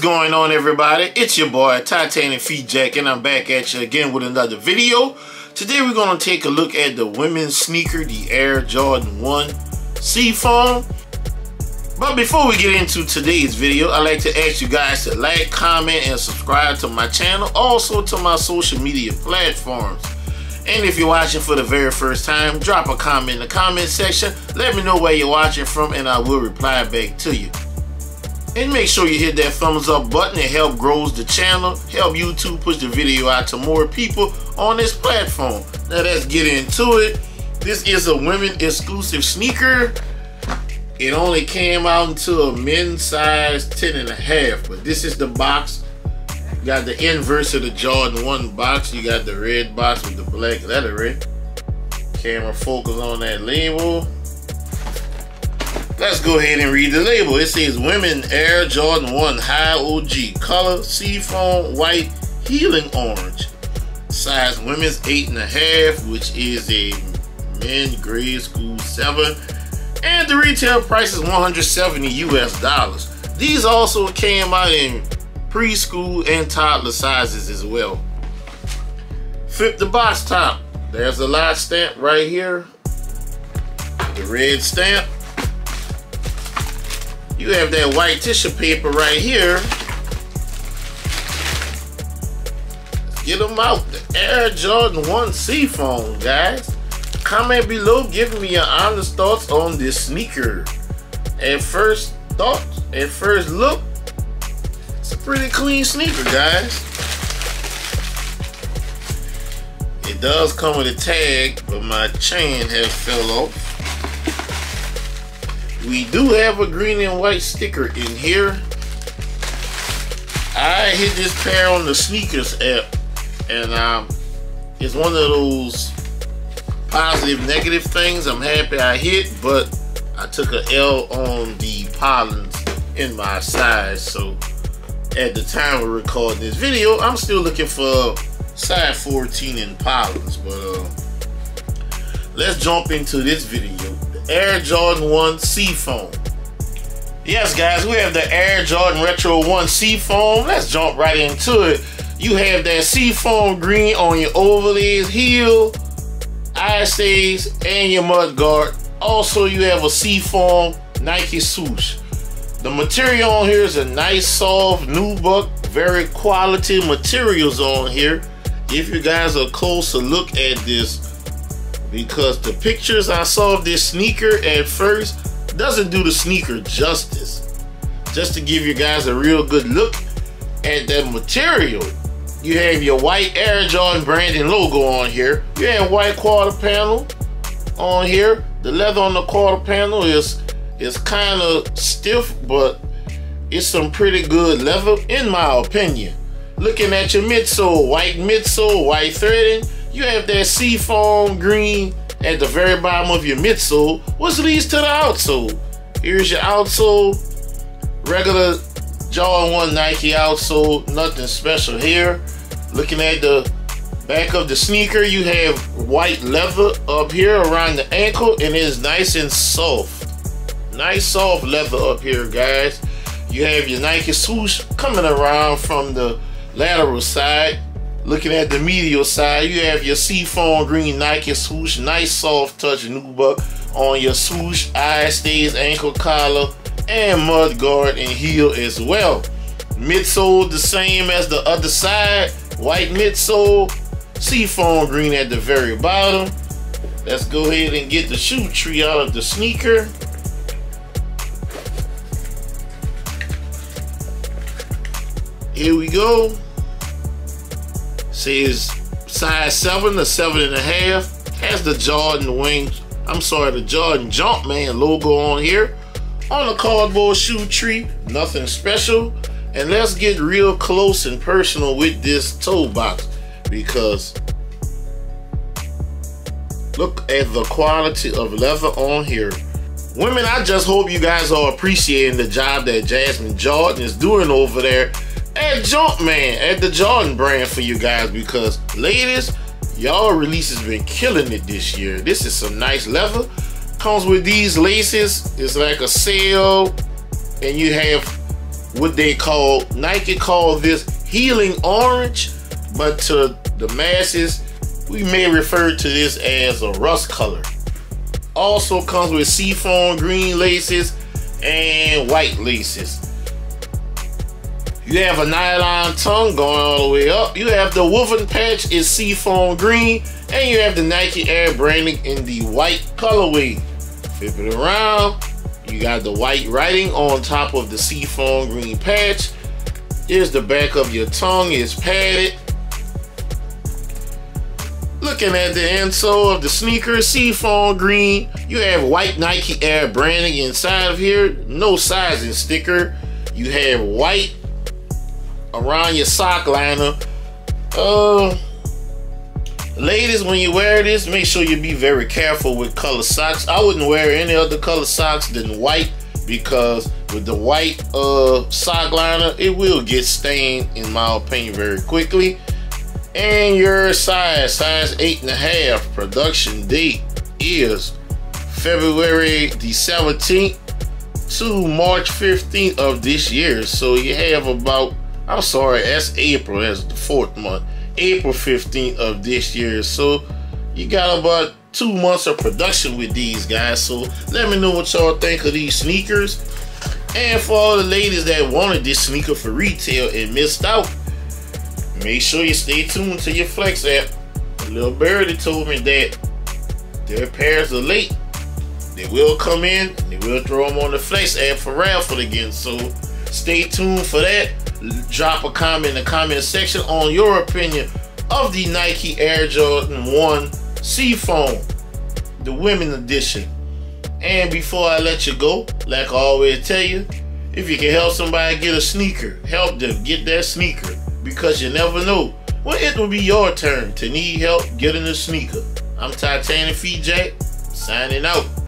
is going on, everybody? It's your boy Titanic Feet Jack, and I'm back at you again with another video. Today we're going to take a look at the women's sneaker, the Air Jordan 1 Seafoam. But before we get into today's video, I'd like to ask you guys to like, comment, and subscribe to my channel, also to my social media platforms. And if you're watching for the very first time, drop a comment in the comment section. Let me know where you're watching from, and I will reply back to you. And make sure you hit that thumbs up button. It helps grow the channel, help YouTube push the video out to more people on this platform. Now let's get into it. This is a women exclusive sneaker. It only came out until a men's size 10.5, but this is the box. You got the inverse of the Jordan 1 box. You got the red box with the black lettering. Camera focus on that label. Let's go ahead and read the label. It says Women Air Jordan 1 High OG. Color seafoam white, healing orange. Size women's 8.5, which is a men's grade school 7. And the retail price is $170 US. These also came out in preschool and toddler sizes as well. Flip the box top. There's the live stamp right here. The red stamp. You have that white tissue paper right here. Let's get them out. The Air Jordan 1 Seafoam, guys. Comment below, give me your honest thoughts on this sneaker. At first look, it's a pretty clean sneaker, guys. It does come with a tag, but my chain has fell off. We do have a green and white sticker in here. I hit this pair on the sneakers app, and it's one of those positive negative things. I'm happy I hit, but I took an L on the pollens in my size. So at the time of recording this video, I'm still looking for size 14 in pollens. But let's jump into this video. Air Jordan 1 Seafoam. Yes, guys, we have the Air Jordan Retro 1 Seafoam. Let's jump right into it. You have that seafoam green on your overlays, heel, eyestays, and your mud guard. Also, you have a seafoam Nike swoosh. The material on here is a nice, soft, nubuck, very quality materials on here. If you guys are close to look at this, because the pictures I saw of this sneaker at first doesn't do the sneaker justice. Just to give you guys a real good look at that material, you have your white Air Jordan brand and logo on here. You have white quarter panel on here. The leather on the quarter panel is kind of stiff, but it's some pretty good leather in my opinion. Looking at your midsole, white threading. You have that seafoam green at the very bottom of your midsole, which leads to the outsole. Here's your outsole, regular Jordan 1 Nike outsole, nothing special here. Looking at the back of the sneaker, you have white leather up here around the ankle, and it's nice and soft. Nice soft leather up here, guys. You have your Nike swoosh coming around from the lateral side. Looking at the medial side, you have your seafoam green Nike swoosh, nice soft touch nubuck on your swoosh, eye stays, ankle collar, and mud guard and heel as well. Midsole the same as the other side, white midsole, seafoam green at the very bottom. Let's go ahead and get the shoe tree out of the sneaker. Here we go. Says size 7 to 7.5. Has the Jordan Jordan Jumpman logo on here. On the cardboard shoe tree, nothing special. And let's get real close and personal with this toe box, because look at the quality of leather on here. Women, I just hope you guys are appreciating the job that Jasmine Jordan is doing over there at Jumpman, at the Jordan brand for you guys, because ladies, y'all release has been killing it this year. This is some nice leather. Comes with these laces. It's like a sail, and you have what they call, Nike called this healing orange, but to the masses, we may refer to this as a rust color. Also comes with seafoam green laces and white laces. You have a nylon tongue going all the way up. You have the woven patch is seafoam green, and you have the Nike Air branding in the white colorway. Flip it around. You got the white writing on top of the seafoam green patch. Here's the back of your tongue, it's padded. Looking at the insole of the sneaker, seafoam green. You have white Nike Air branding inside of here. No sizing sticker. You have white around your sock liner. Ladies, when you wear this, make sure you be very careful with color socks. I wouldn't wear any other color socks than white, because with the white sock liner, it will get stained, in my opinion, very quickly. And your size 8.5, production date is February the 17th to March 15th of this year. So you have about, I'm sorry, that's April, that's the fourth month, April 15th of this year. So you got about 2 months of production with these guys. So let me know what y'all think of these sneakers. And for all the ladies that wanted this sneaker for retail and missed out, make sure you stay tuned to your Flex app. Lil Birdie told me that their pairs are late. They will come in and they will throw them on the Flex app for raffle again. So stay tuned for that. Drop a comment in the comment section on your opinion of the Nike Air Jordan 1 Seafoam, the women edition. And before I let you go, like I always tell you, if you can help somebody get a sneaker, help them get that sneaker. Because you never know when it will be your turn to need help getting a sneaker. I'm Titanic Feet Jack, signing out.